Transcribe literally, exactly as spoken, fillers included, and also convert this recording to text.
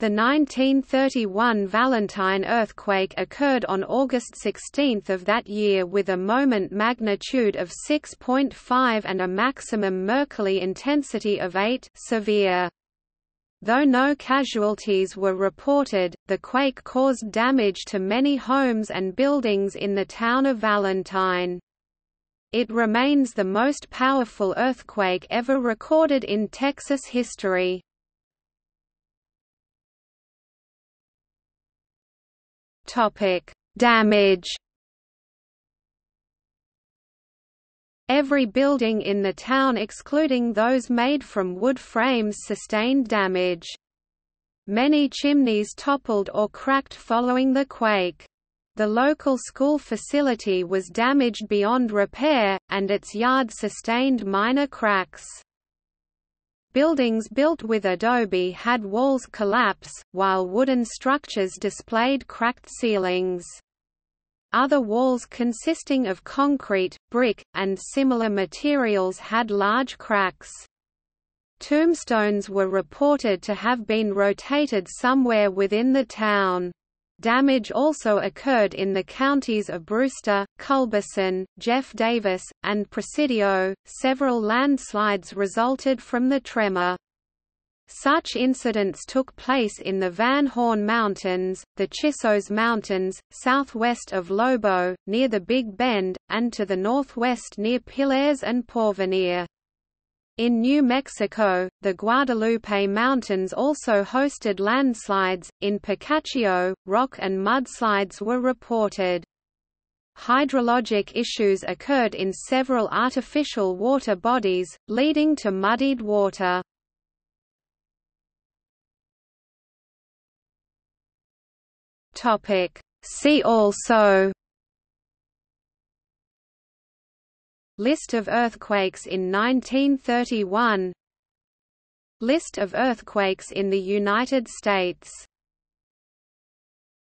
The nineteen thirty-one Valentine earthquake occurred on August sixteenth of that year with a moment magnitude of six point five and a maximum Mercalli intensity of eight severe. Though no casualties were reported, the quake caused damage to many homes and buildings in the town of Valentine. It remains the most powerful earthquake ever recorded in Texas history. Topic: Damage. Every building in the town excluding those made from wood frames sustained damage. Many chimneys toppled or cracked following the quake. The local school facility was damaged beyond repair, and its yard sustained minor cracks. Buildings built with adobe had walls collapse, while wooden structures displayed cracked ceilings. Other walls consisting of concrete, brick, and similar materials had large cracks. Tombstones were reported to have been rotated somewhere within the town. Damage also occurred in the counties of Brewster, Culberson, Jeff Davis, and Presidio. Several landslides resulted from the tremor. Such incidents took place in the Van Horn Mountains, the Chisos Mountains, southwest of Lobo, near the Big Bend, and to the northwest near Pilares and Porvenir. In New Mexico, the Guadalupe Mountains also hosted landslides. In Picacho, rock and mudslides were reported. Hydrologic issues occurred in several artificial water bodies, leading to muddied water. Topic: See also List of earthquakes in nineteen thirty-one, List of earthquakes in the United States.